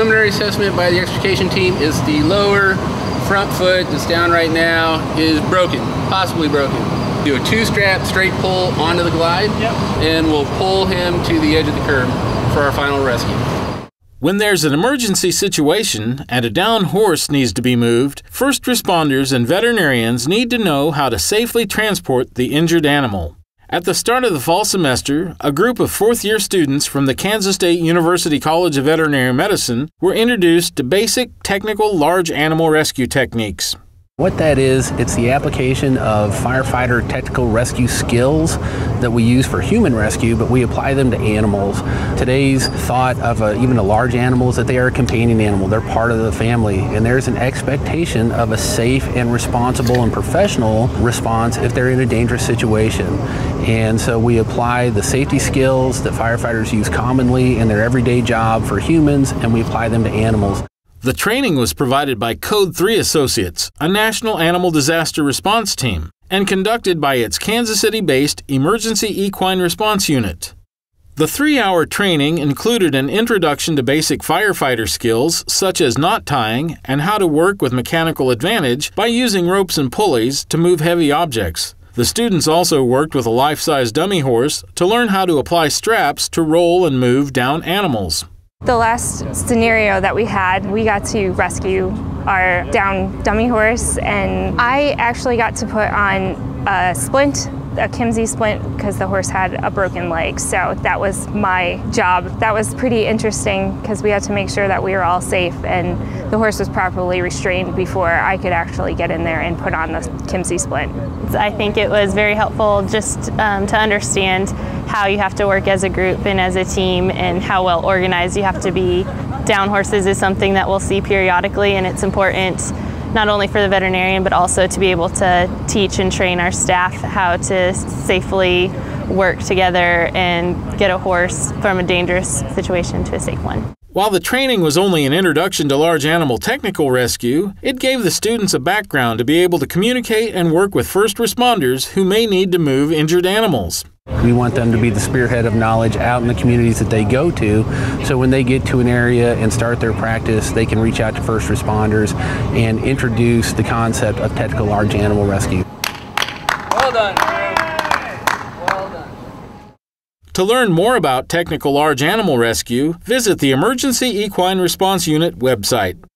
preliminary assessment by the extrication team is the lower front foot that's down right now is broken, possibly broken. Do a two-strap straight pull onto the glide, and we'll pull him to the edge of the curb for our final rescue. When there's an emergency situation and a downed horse needs to be moved, first responders and veterinarians need to know how to safely transport the injured animal. At the start of the fall semester, a group of fourth-year students from the Kansas State University College of Veterinary Medicine were introduced to basic technical large animal rescue techniques. What that is, it's the application of firefighter technical rescue skills that we use for human rescue, but we apply them to animals. Today's thought of even a large animal is that they are a companion animal. They're part of the family, and there's an expectation of a safe and responsible and professional response if they're in a dangerous situation. And so we apply the safety skills that firefighters use commonly in their everyday job for humans, and we apply them to animals. The training was provided by Code 3 Associates, a national animal disaster response team, and conducted by its Kansas City-based Emergency Equine Response Unit. The three-hour training included an introduction to basic firefighter skills such as knot tying and how to work with mechanical advantage by using ropes and pulleys to move heavy objects. The students also worked with a life-size dummy horse to learn how to apply straps to roll and move down animals. The last scenario that we had, we got to rescue our downed dummy horse, and I actually got to put on a splint, a Kimsey splint, because the horse had a broken leg. So that was my job. That was pretty interesting because we had to make sure that we were all safe and the horse was properly restrained before I could actually get in there and put on the Kimsey splint. I think it was very helpful just to understand how you have to work as a group and as a team and how well organized you have to be. Downed horses is something that we'll see periodically, and it's important not only for the veterinarian but also to be able to teach and train our staff how to safely work together and get a horse from a dangerous situation to a safe one. While the training was only an introduction to large animal technical rescue, it gave the students a background to be able to communicate and work with first responders who may need to move injured animals. We want them to be the spearhead of knowledge out in the communities that they go to, so when they get to an area and start their practice, they can reach out to first responders and introduce the concept of technical large animal rescue. Well done. Well done. To learn more about technical large animal rescue, visit the Emergency Equine Response Unit website.